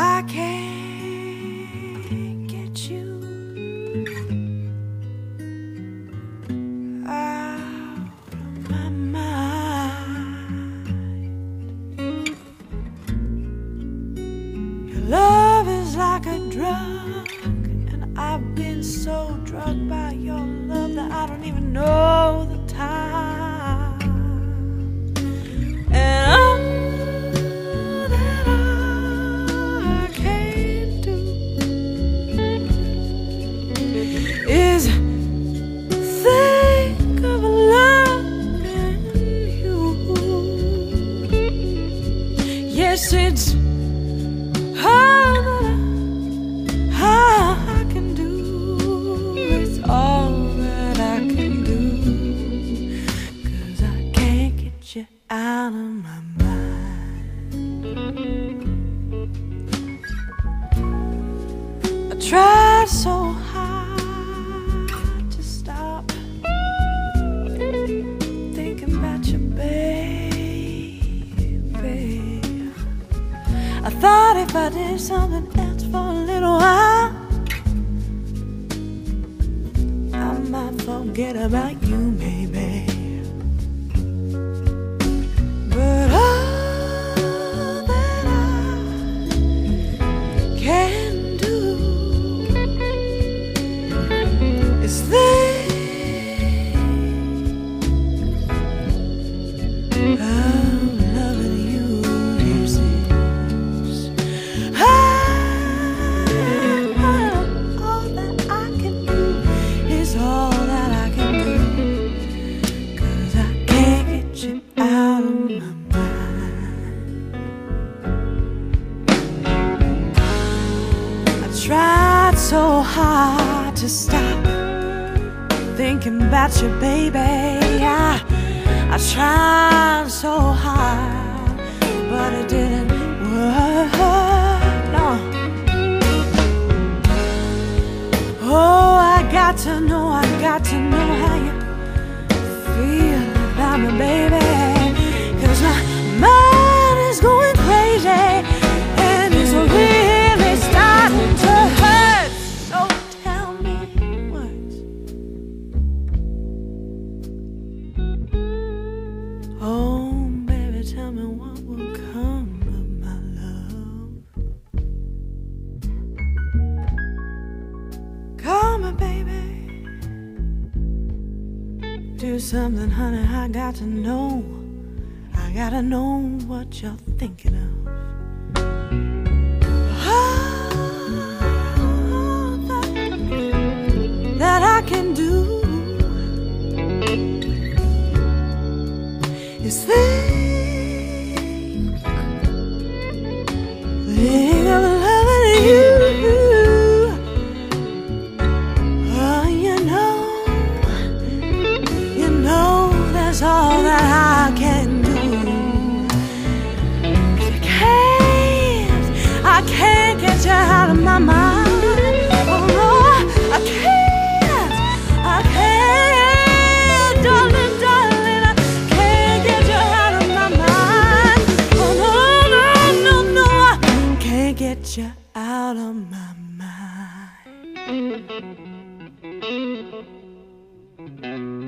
I can't get you out of my mind. Your love is like a drug, and I've been so drugged by your love that I don't even know the time. It's all that I can do. It's all that I can do, 'cause I can't get you out of my mind. I tried so hard to stop thinking about you, babe. I thought if I did something else for a little while, I might forget about you, baby. But all that I can do is think of loving you. Tried so hard to stop thinking about you, baby. I tried so hard, but it didn't work. No. Oh, I got to know, I got to know how you feel about me, baby. 'Cause my mind is going crazy, and it's really starting to. Oh, baby, tell me what will come of my love. Call me, baby. Do something, honey, I got to know. I gotta know what you're thinking of. Oh, that I can do. Just think of loving you. Oh, you know that's all that I can do. I can't get you out of my mind. You're out of my mind.